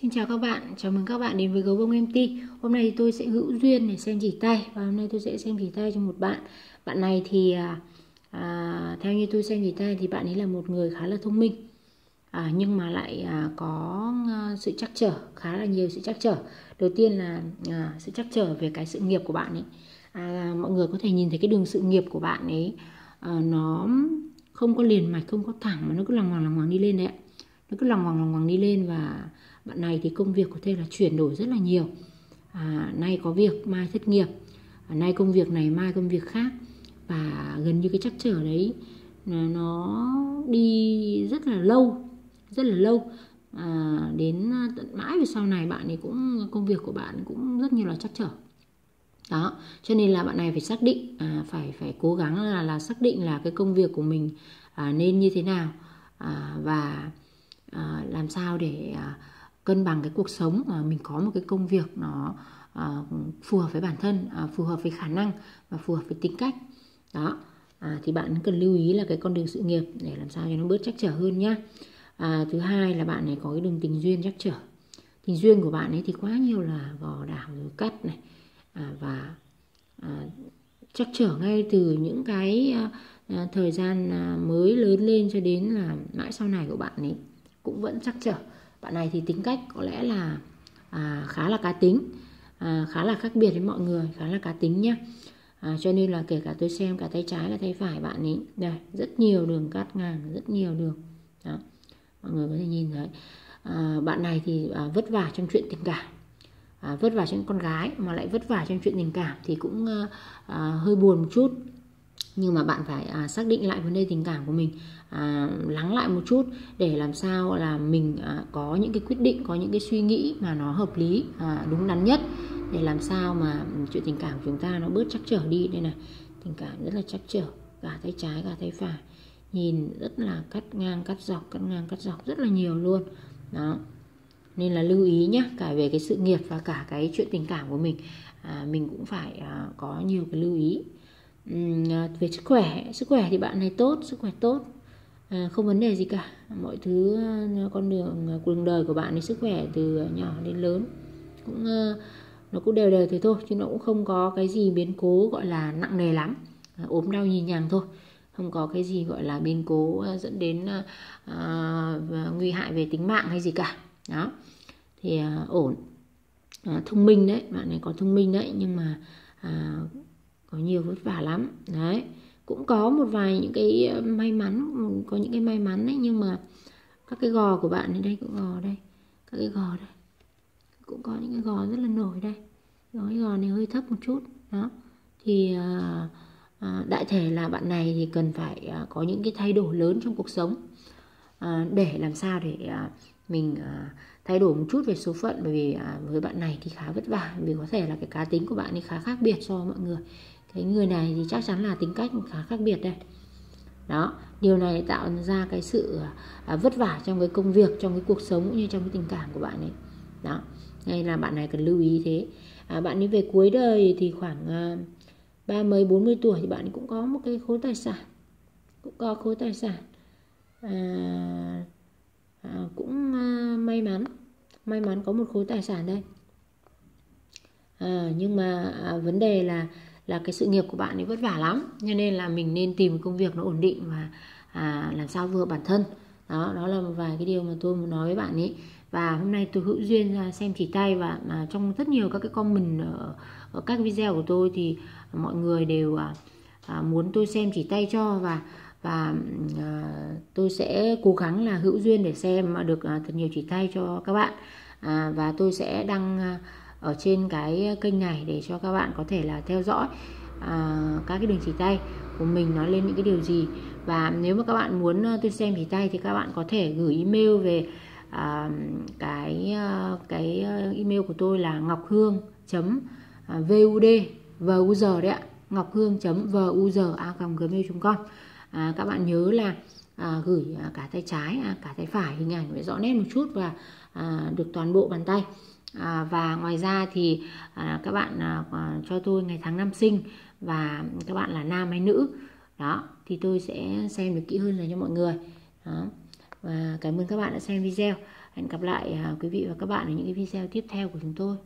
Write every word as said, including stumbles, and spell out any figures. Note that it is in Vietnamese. Xin chào các bạn, chào mừng các bạn đến với Gấu Bông em tê. Hôm nay thì tôi sẽ hữu duyên để xem chỉ tay. Và hôm nay tôi sẽ xem chỉ tay cho một bạn. Bạn này thì à, theo như tôi xem chỉ tay thì bạn ấy là một người khá là thông minh, à, nhưng mà lại à, có sự trắc trở, khá là nhiều sự trắc trở. Đầu tiên là à, sự trắc trở về cái sự nghiệp của bạn ấy. à, Mọi người có thể nhìn thấy cái đường sự nghiệp của bạn ấy à, nó không có liền mạch, không có thẳng, mà nó cứ lằng ngoằng lằng ngoằng đi lên đấy ạ. Nó cứ lằng ngoằng lằng ngoằng đi lên và bạn này thì công việc có thể là chuyển đổi rất là nhiều. à, Nay có việc, mai thất nghiệp, à, nay công việc này, mai công việc khác. Và gần như cái trắc trở đấy nó đi rất là lâu, rất là lâu. à, Đến tận mãi về sau này bạn ấy cũng, công việc của bạn cũng rất nhiều là trắc trở. Đó, cho nên là bạn này phải xác định, à, phải phải cố gắng là, là xác định là cái công việc của mình à, nên như thế nào, à, và à, làm sao để à, cân bằng cái cuộc sống, à, mình có một cái công việc nó à, phù hợp với bản thân, à, phù hợp với khả năng và phù hợp với tính cách. Đó, à, thì bạn cần lưu ý là cái con đường sự nghiệp để làm sao cho nó bớt trắc trở hơn nhá. à, Thứ hai là bạn này có cái đường tình duyên trắc trở. Tình duyên của bạn ấy thì quá nhiều là gò đảo rồi cắt này. À, và à, trắc trở ngay từ những cái à, thời gian à, mới lớn lên cho đến là mãi sau này của bạn ấy cũng vẫn trắc trở. Bạn này thì tính cách có lẽ là à, khá là cá tính, à, khá là khác biệt với mọi người, khá là cá tính nhá. à, Cho nên là kể cả tôi xem cả tay trái cả tay phải bạn ấy đây, rất nhiều đường cắt ngang, rất nhiều đường. Đó, mọi người có thể nhìn thấy. à, Bạn này thì à, vất vả trong chuyện tình cảm. À, vất vả trong con gái mà lại vất vả trong chuyện tình cảm thì cũng à, à, hơi buồn một chút. Nhưng mà bạn phải à, xác định lại vấn đề tình cảm của mình, à, lắng lại một chút để làm sao là mình à, có những cái quyết định, có những cái suy nghĩ mà nó hợp lý, à, đúng đắn nhất, để làm sao mà chuyện tình cảm của chúng ta nó bớt trắc trở đi. Đây này, tình cảm rất là trắc trở, cả tay trái cả tay phải, nhìn rất là cắt ngang cắt dọc, cắt ngang cắt dọc rất là nhiều luôn. Đó, nên là lưu ý nhé, cả về cái sự nghiệp và cả cái chuyện tình cảm của mình, à, mình cũng phải à, có nhiều cái lưu ý. Uhm, về sức khỏe, sức khỏe thì bạn này tốt, sức khỏe tốt, à, không vấn đề gì cả. Mọi thứ, con đường cuộc đời của bạn ấy, sức khỏe từ nhỏ đến lớn cũng nó cũng đều đều thế thôi, chứ nó cũng không có cái gì biến cố gọi là nặng nề lắm, à, ốm đau nhì nhàng thôi, không có cái gì gọi là biến cố dẫn đến à, nguy hại về tính mạng hay gì cả. Đó, thì à, ổn. à, Thông minh đấy, bạn này có thông minh đấy, nhưng mà à, có nhiều vất vả lắm đấy. Cũng có một vài những cái may mắn, có những cái may mắn đấy, nhưng mà các cái gò của bạn này đây, cũng gò đây, các cái gò đây cũng có những cái gò rất là nổi đây. Đó, cái gò này hơi thấp một chút. Đó, thì à, à, đại thể là bạn này thì cần phải à, có những cái thay đổi lớn trong cuộc sống, à, để làm sao để à, mình à, thay đổi một chút về số phận. Bởi vì à, với bạn này thì khá vất vả, vì có thể là cái cá tính của bạn ấy khá khác biệt so với mọi người. Cái người này thì chắc chắn là tính cách khá khác biệt đây. Đó, điều này tạo ra cái sự à, vất vả trong cái công việc, trong cái cuộc sống cũng như trong cái tình cảm của bạn ấy. Đó, nên là bạn này cần lưu ý thế. à, Bạn ấy về cuối đời thì khoảng à, ba mấy bốn mươi tuổi thì bạn ấy cũng có một cái khối tài sản, cũng có khối tài sản. à, À, cũng à, may mắn may mắn có một khối tài sản đây. à, Nhưng mà à, vấn đề là là cái sự nghiệp của bạn ấy vất vả lắm, cho nên là mình nên tìm công việc nó ổn định và à, làm sao vừa bản thân. Đó, đó là một vài cái điều mà tôi muốn nói với bạn ấy. Và hôm nay tôi hữu duyên ra xem chỉ tay, và à, trong rất nhiều các cái comment ở, ở các video của tôi thì mọi người đều à, à, muốn tôi xem chỉ tay cho, và và à, tôi sẽ cố gắng là hữu duyên để xem mà được à, thật nhiều chỉ tay cho các bạn. à, Và tôi sẽ đăng à, ở trên cái kênh này để cho các bạn có thể là theo dõi à, các cái đường chỉ tay của mình nói lên những cái điều gì. Và nếu mà các bạn muốn à, tôi xem chỉ tay thì các bạn có thể gửi email về à, cái à, cái email của tôi là ngochuong chấm vud vuz đấy ạ, ngochuong chấm vuz a còng gmail chấm com. À, các bạn nhớ là à, gửi à, cả tay trái à, cả tay phải, hình ảnh phải rõ nét một chút và à, được toàn bộ bàn tay. à, Và ngoài ra thì à, các bạn à, cho tôi ngày tháng năm sinh và các bạn là nam hay nữ. Đó, thì tôi sẽ xem được kỹ hơn là cho mọi người. Đó, và cảm ơn các bạn đã xem video. Hẹn gặp lại quý vị và các bạn ở những cái video tiếp theo của chúng tôi.